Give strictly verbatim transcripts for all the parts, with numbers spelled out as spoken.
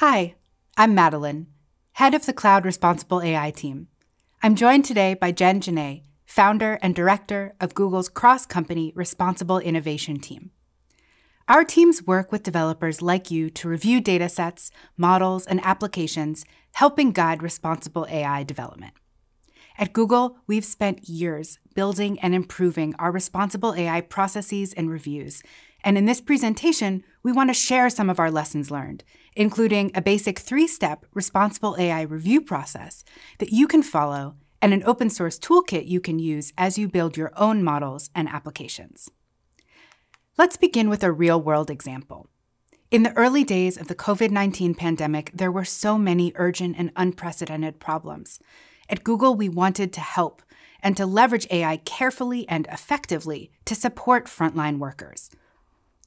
Hi, I'm Madeleine, head of the Cloud Responsible A I team. I'm joined today by Jen Gennai, founder and director of Google's cross-company Responsible Innovation team. Our teams work with developers like you to review datasets, models, and applications, helping guide responsible A I development. At Google, we've spent years building and improving our responsible A I processes and reviews, and in this presentation, we want to share some of our lessons learned, including a basic three-step responsible A I review process that you can follow and an open source toolkit you can use as you build your own models and applications. Let's begin with a real-world example. In the early days of the COVID nineteen pandemic, there were so many urgent and unprecedented problems. At Google, we wanted to help and to leverage A I carefully and effectively to support frontline workers.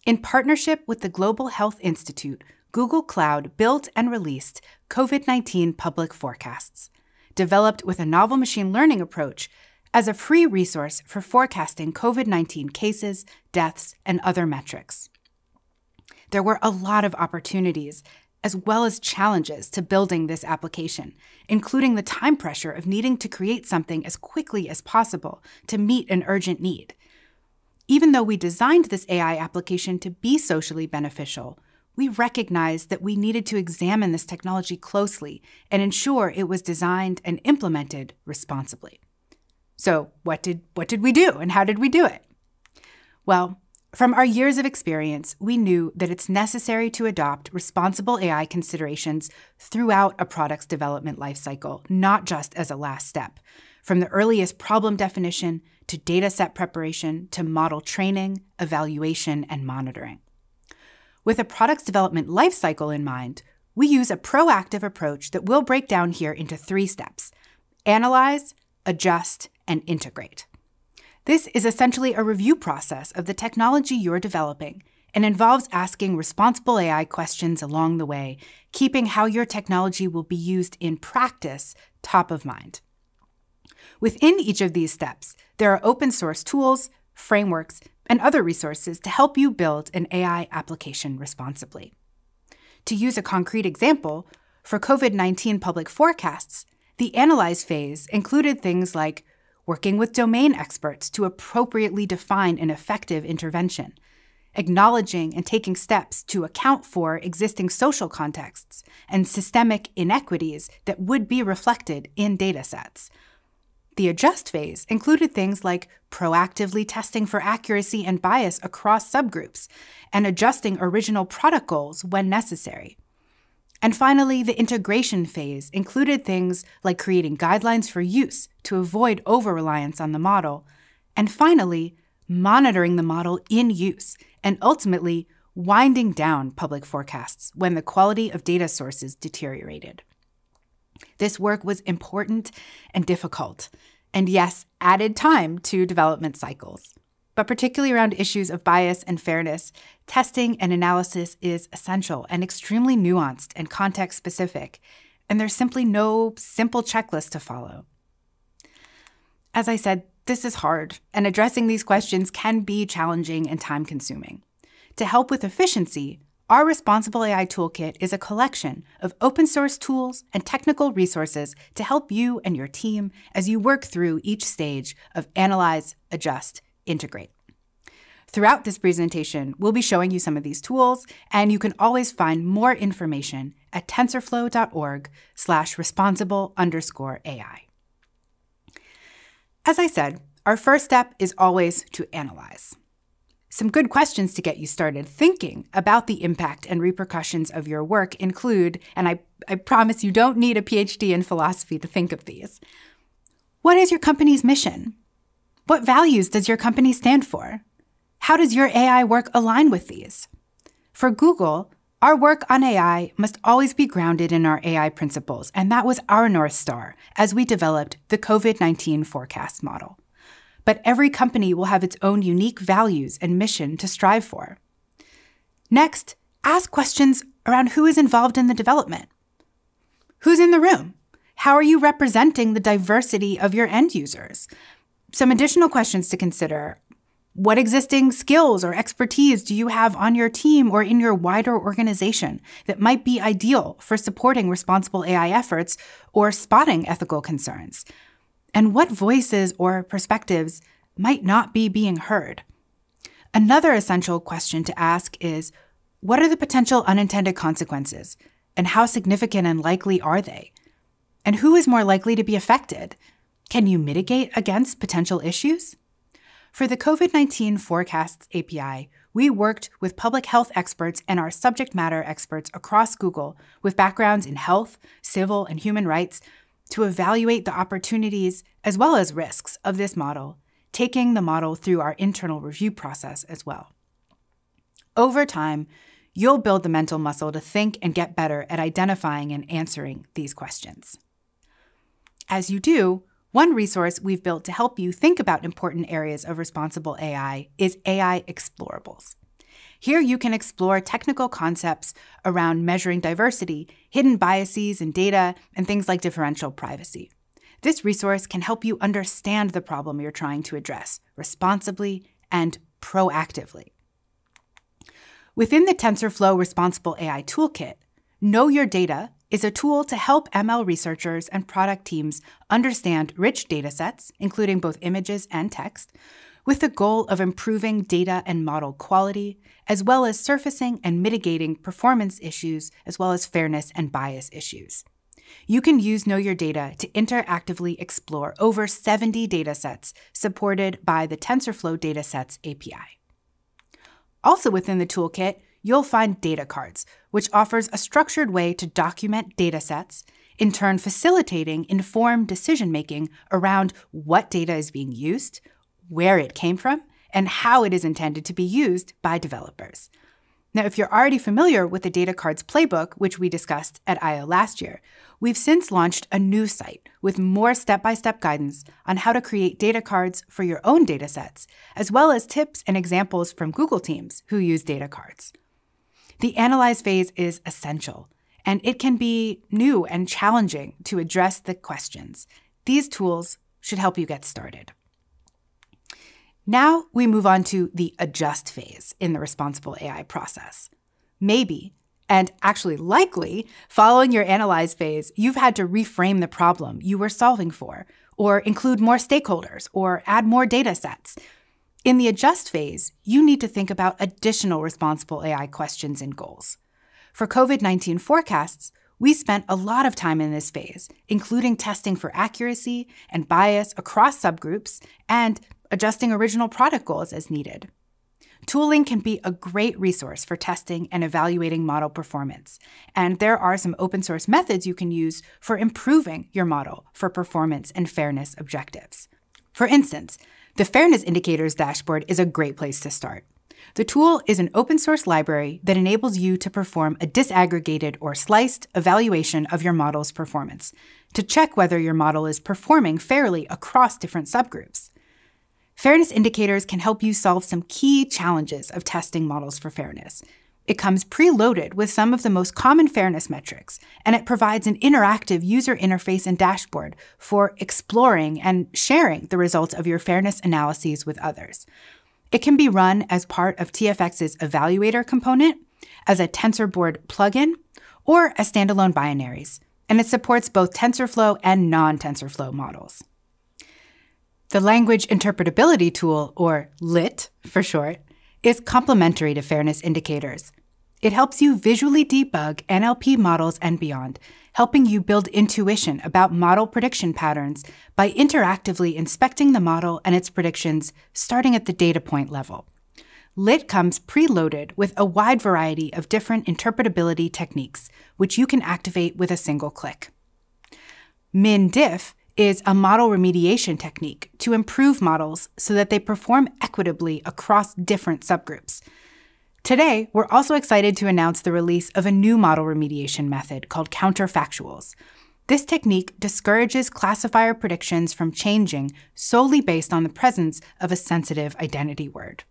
In partnership with the Global Health Institute, Google Cloud built and released COVID nineteen public forecasts, developed with a novel machine learning approach as a free resource for forecasting COVID nineteen cases, deaths, and other metrics. There were a lot of opportunities as well as challenges to building this application, including the time pressure of needing to create something as quickly as possible to meet an urgent need. Even though we designed this A I application to be socially beneficial, we recognized that we needed to examine this technology closely and ensure it was designed and implemented responsibly. So what did, what did we do and how did we do it? Well, from our years of experience, we knew that it's necessary to adopt responsible A I considerations throughout a product's development lifecycle, not just as a last step. From the earliest problem definition to dataset preparation to model training, evaluation, and monitoring. With a product's development lifecycle in mind, we use a proactive approach that we'll break down here into three steps: analyze, adjust, and integrate. This is essentially a review process of the technology you're developing and involves asking responsible A I questions along the way, keeping how your technology will be used in practice top of mind. Within each of these steps, there are open source tools, frameworks, and other resources to help you build an A I application responsibly. To use a concrete example, for COVID nineteen public forecasts, the analyze phase included things like working with domain experts to appropriately define an effective intervention, acknowledging and taking steps to account for existing social contexts and systemic inequities that would be reflected in datasets. The adjust phase included things like proactively testing for accuracy and bias across subgroups and adjusting original product goals when necessary. And finally, the integration phase included things like creating guidelines for use to avoid over-reliance on the model. And finally, monitoring the model in use and ultimately winding down public forecasts when the quality of data sources deteriorated. This work was important and difficult, and yes, added time to development cycles. But particularly around issues of bias and fairness, testing and analysis is essential and extremely nuanced and context-specific, and there's simply no simple checklist to follow. As I said, this is hard, and addressing these questions can be challenging and time-consuming. To help with efficiency, our Responsible A I Toolkit is a collection of open-source tools and technical resources to help you and your team as you work through each stage of analyze, adjust, integrate. Throughout this presentation, we'll be showing you some of these tools, and you can always find more information at tensorflow.org slash responsible underscore AI. As I said, our first step is always to analyze. Some good questions to get you started thinking about the impact and repercussions of your work include, and I, I promise you don't need a PhD in philosophy to think of these. What is your company's mission? What values does your company stand for? How does your A I work align with these? For Google, our work on A I must always be grounded in our A I principles, and that was our North Star as we developed the COVID nineteen forecast model. But every company will have its own unique values and mission to strive for. Next, ask questions around who is involved in the development. Who's in the room? How are you representing the diversity of your end users? Some additional questions to consider What existing skills or expertise do you have on your team or in your wider organization that might be ideal for supporting responsible A I efforts or spotting ethical concerns? And what voices or perspectives might not be being heard? Another essential question to ask is, what are the potential unintended consequences, and how significant and likely are they? And who is more likely to be affected? Can you mitigate against potential issues? For the COVID nineteen Forecasts A P I, we worked with public health experts and our subject matter experts across Google with backgrounds in health, civil, and human rights to evaluate the opportunities as well as risks of this model, taking the model through our internal review process as well. Over time, you'll build the mental muscle to think and get better at identifying and answering these questions. As you do, one resource we've built to help you think about important areas of responsible A I is A I Explorables. Here you can explore technical concepts around measuring diversity, hidden biases in data, and things like differential privacy. This resource can help you understand the problem you're trying to address responsibly and proactively. Within the TensorFlow Responsible A I Toolkit, Know Your Data is a tool to help M L researchers and product teams understand rich datasets, including both images and text, with the goal of improving data and model quality, as well as surfacing and mitigating performance issues, as well as fairness and bias issues. You can use Know Your Data to interactively explore over seventy datasets supported by the TensorFlow Datasets A P I. Also within the toolkit, you'll find Data Cards, which offers a structured way to document datasets, in turn facilitating informed decision-making around what data is being used, where it came from, and how it is intended to be used by developers. Now, if you're already familiar with the Data Cards playbook, which we discussed at I O last year, we've since launched a new site with more step-by-step guidance on how to create data cards for your own datasets, as well as tips and examples from Google teams who use data cards. The analyze phase is essential, and it can be new and challenging to address the questions. These tools should help you get started. Now we move on to the adjust phase in the responsible A I process. Maybe, and actually likely, following your analyze phase, you've had to reframe the problem you were solving for, or include more stakeholders, or add more data sets. In the adjust phase, you need to think about additional responsible A I questions and goals. For COVID nineteen forecasts, we spent a lot of time in this phase, including testing for accuracy and bias across subgroups and adjusting original product goals as needed. Tooling can be a great resource for testing and evaluating model performance, and there are some open source methods you can use for improving your model for performance and fairness objectives. For instance, the Fairness Indicators dashboard is a great place to start. The tool is an open source library that enables you to perform a disaggregated or sliced evaluation of your model's performance to check whether your model is performing fairly across different subgroups. Fairness Indicators can help you solve some key challenges of testing models for fairness. It comes preloaded with some of the most common fairness metrics, and it provides an interactive user interface and dashboard for exploring and sharing the results of your fairness analyses with others. It can be run as part of T F X's evaluator component, as a TensorBoard plugin, or as standalone binaries, and it supports both TensorFlow and non-TensorFlow models. The Language Interpretability Tool, or LIT for short, is complementary to Fairness Indicators. It helps you visually debug N L P models and beyond, helping you build intuition about model prediction patterns by interactively inspecting the model and its predictions starting at the data point level. LIT comes preloaded with a wide variety of different interpretability techniques, which you can activate with a single click. MinDiff is a model remediation technique to improve models so that they perform equitably across different subgroups. Today, we're also excited to announce the release of a new model remediation method called counterfactuals. This technique discourages classifier predictions from changing solely based on the presence of a sensitive identity word.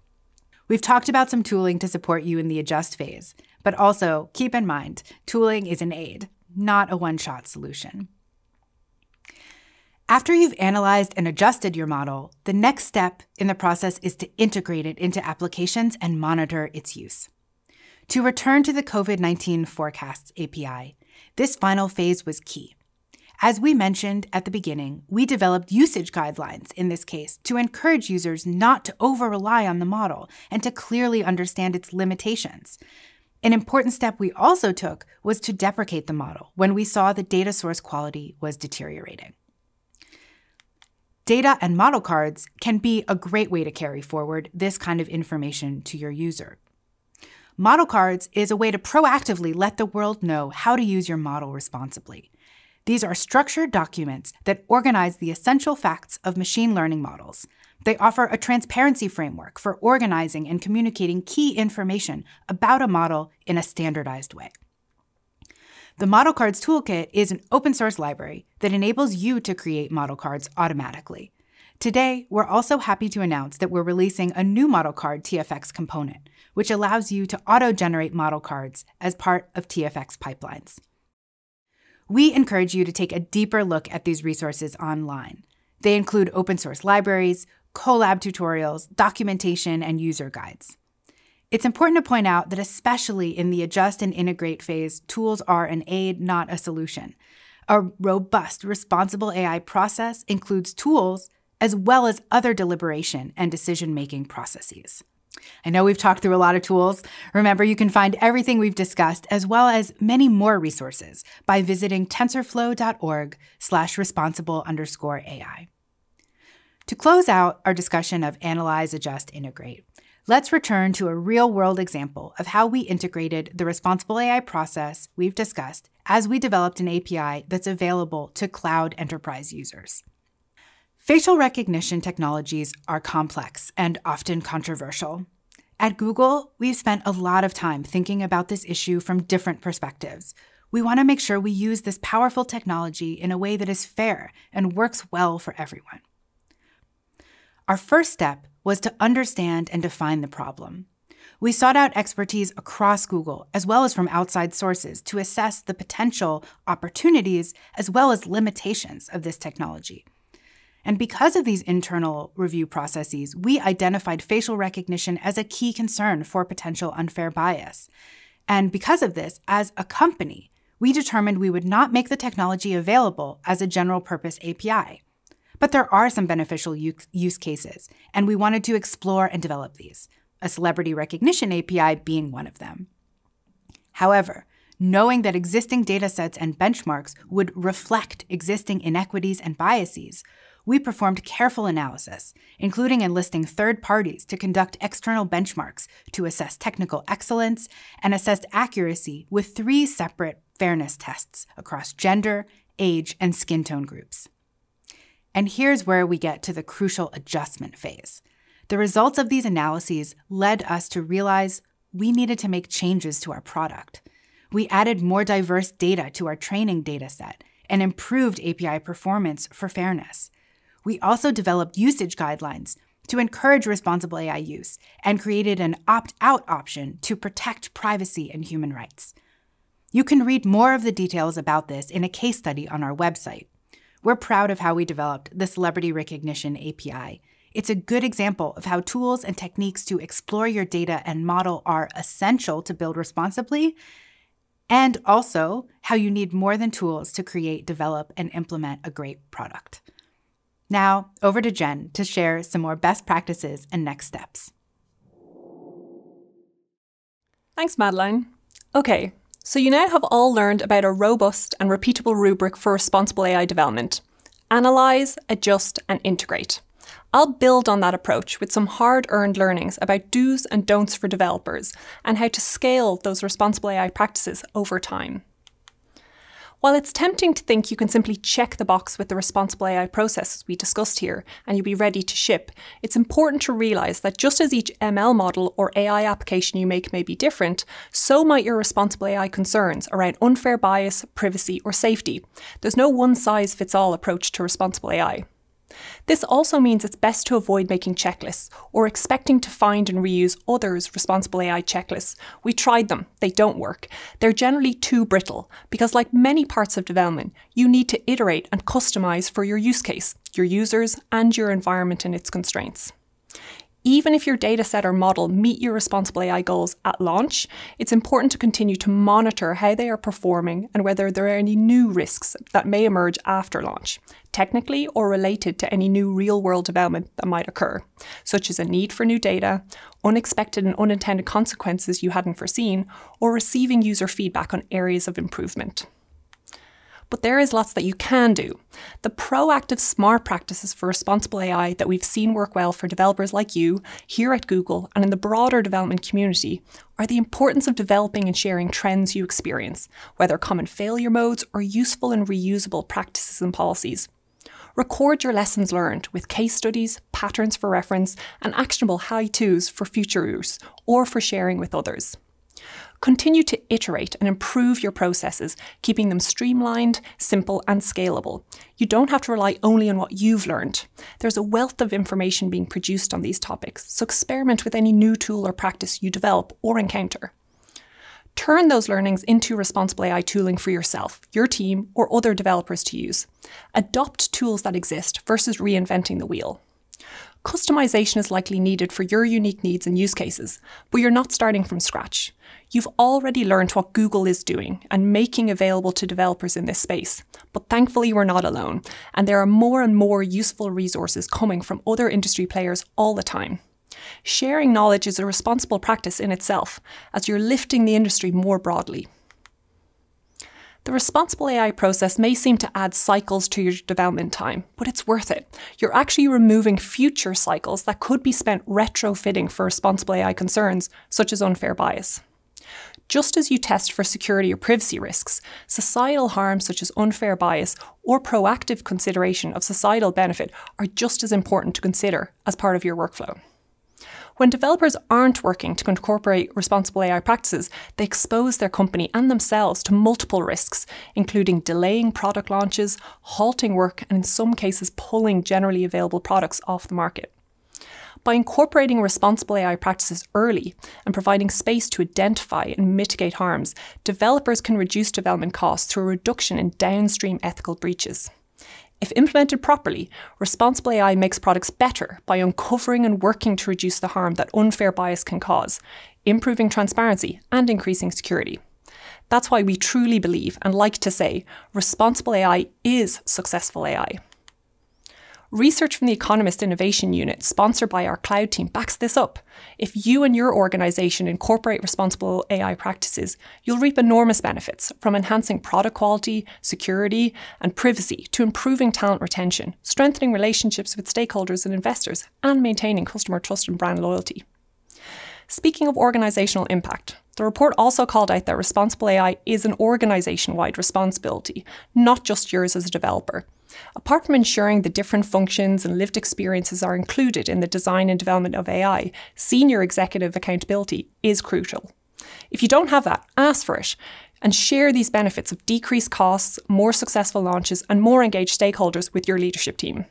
We've talked about some tooling to support you in the adjust phase, but also keep in mind, tooling is an aid, not a one-shot solution. After you've analyzed and adjusted your model, the next step in the process is to integrate it into applications and monitor its use. To return to the COVID nineteen Forecasts A P I, this final phase was key. As we mentioned at the beginning, we developed usage guidelines in this case to encourage users not to over-rely on the model and to clearly understand its limitations. An important step we also took was to deprecate the model when we saw the data source quality was deteriorating. Data and model cards can be a great way to carry forward this kind of information to your user. Model cards is a way to proactively let the world know how to use your model responsibly. These are structured documents that organize the essential facts of machine learning models. They offer a transparency framework for organizing and communicating key information about a model in a standardized way. The Model Cards Toolkit is an open source library that enables you to create model cards automatically. Today, we're also happy to announce that we're releasing a new model card T F X component, which allows you to auto-generate model cards as part of T F X pipelines. We encourage you to take a deeper look at these resources online. They include open source libraries, collab tutorials, documentation, and user guides. It's important to point out that especially in the adjust and integrate phase, tools are an aid, not a solution. A robust, responsible A I process includes tools as well as other deliberation and decision-making processes. I know we've talked through a lot of tools. Remember, you can find everything we've discussed, as well as many more resources, by visiting tensorflow.org slash responsible underscore AI. To close out our discussion of Analyze, Adjust, Integrate, let's return to a real-world example of how we integrated the responsible A I process we've discussed as we developed an A P I that's available to cloud enterprise users. Facial recognition technologies are complex and often controversial. At Google, we've spent a lot of time thinking about this issue from different perspectives. We want to make sure we use this powerful technology in a way that is fair and works well for everyone. Our first step was to understand and define the problem. We sought out expertise across Google, as well as from outside sources, to assess the potential opportunities as well as limitations of this technology. And because of these internal review processes, we identified facial recognition as a key concern for potential unfair bias. And because of this, as a company, we determined we would not make the technology available as a general purpose A P I. But there are some beneficial use cases, and we wanted to explore and develop these, a celebrity recognition A P I being one of them. However, knowing that existing datasets and benchmarks would reflect existing inequities and biases, we performed careful analysis, including enlisting third parties to conduct external benchmarks to assess technical excellence and assessed accuracy with three separate fairness tests across gender, age, and skin tone groups. And here's where we get to the crucial adjustment phase. The results of these analyses led us to realize we needed to make changes to our product. We added more diverse data to our training dataset and improved A P I performance for fairness. We also developed usage guidelines to encourage responsible A I use and created an opt-out option to protect privacy and human rights. You can read more of the details about this in a case study on our website. We're proud of how we developed the Celebrity Recognition A P I. It's a good example of how tools and techniques to explore your data and model are essential to build responsibly, and also how you need more than tools to create, develop, and implement a great product. Now, over to Jen to share some more best practices and next steps. Thanks, Madeleine. Okay, so you now have all learned about a robust and repeatable rubric for responsible A I development. Analyze, adjust, and integrate. I'll build on that approach with some hard-earned learnings about do's and don'ts for developers and how to scale those responsible A I practices over time. While it's tempting to think you can simply check the box with the responsible A I processes we discussed here and you'll be ready to ship, it's important to realise that just as each M L model or A I application you make may be different, so might your responsible A I concerns around unfair bias, privacy, or safety. There's no one-size-fits-all approach to responsible A I. This also means it's best to avoid making checklists or expecting to find and reuse others' responsible A I checklists. We tried them, they don't work. They're generally too brittle because, like many parts of development, you need to iterate and customize for your use case, your users, and your environment and its constraints. Even if your dataset or model meet your responsible A I goals at launch, it's important to continue to monitor how they are performing and whether there are any new risks that may emerge after launch, technically or related to any new real-world development that might occur, such as a need for new data, unexpected and unintended consequences you hadn't foreseen, or receiving user feedback on areas of improvement. But there is lots that you can do. The proactive SMART practices for responsible A I that we've seen work well for developers like you here at Google and in the broader development community are the importance of developing and sharing trends you experience, whether common failure modes or useful and reusable practices and policies. Record your lessons learned with case studies, patterns for reference, and actionable how-tos for future use or for sharing with others. Continue to iterate and improve your processes, keeping them streamlined, simple, and scalable. You don't have to rely only on what you've learned. There's a wealth of information being produced on these topics, so experiment with any new tool or practice you develop or encounter. Turn those learnings into responsible A I tooling for yourself, your team, or other developers to use. Adopt tools that exist versus reinventing the wheel. Customization is likely needed for your unique needs and use cases, but you're not starting from scratch. You've already learned what Google is doing and making available to developers in this space, but thankfully we're not alone, and there are more and more useful resources coming from other industry players all the time. Sharing knowledge is a responsible practice in itself, as you're lifting the industry more broadly. The responsible A I process may seem to add cycles to your development time, but it's worth it. You're actually removing future cycles that could be spent retrofitting for responsible A I concerns, such as unfair bias. Just as you test for security or privacy risks, societal harms such as unfair bias or proactive consideration of societal benefit are just as important to consider as part of your workflow. When developers aren't working to incorporate responsible A I practices, they expose their company and themselves to multiple risks, including delaying product launches, halting work, and in some cases pulling generally available products off the market. By incorporating responsible A I practices early and providing space to identify and mitigate harms, developers can reduce development costs through a reduction in downstream ethical breaches. If implemented properly, responsible A I makes products better by uncovering and working to reduce the harm that unfair bias can cause, improving transparency and increasing security. That's why we truly believe and like to say, responsible A I is successful A I. Research from the Economist Innovation Unit, sponsored by our cloud team, backs this up. If you and your organization incorporate responsible A I practices, you'll reap enormous benefits, from enhancing product quality, security, and privacy to improving talent retention, strengthening relationships with stakeholders and investors, and maintaining customer trust and brand loyalty. Speaking of organizational impact, the report also called out that responsible A I is an organization-wide responsibility, not just yours as a developer. Apart from ensuring the different functions and lived experiences are included in the design and development of A I, senior executive accountability is crucial. If you don't have that, ask for it and share these benefits of decreased costs, more successful launches, and more engaged stakeholders with your leadership team.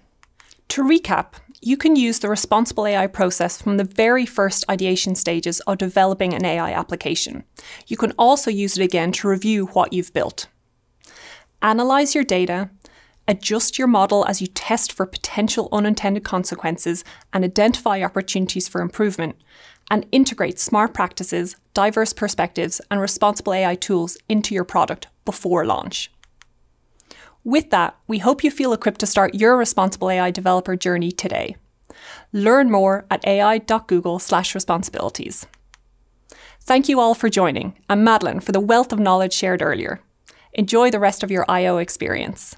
To recap, you can use the responsible A I process from the very first ideation stages of developing an A I application. You can also use it again to review what you've built. Analyze your data, adjust your model as you test for potential unintended consequences and identify opportunities for improvement, and integrate SMART practices, diverse perspectives, and responsible A I tools into your product before launch. With that, we hope you feel equipped to start your responsible A I developer journey today. Learn more at A I dot google slash responsibilities. Thank you all for joining, and Madeleine for the wealth of knowledge shared earlier. Enjoy the rest of your I O experience.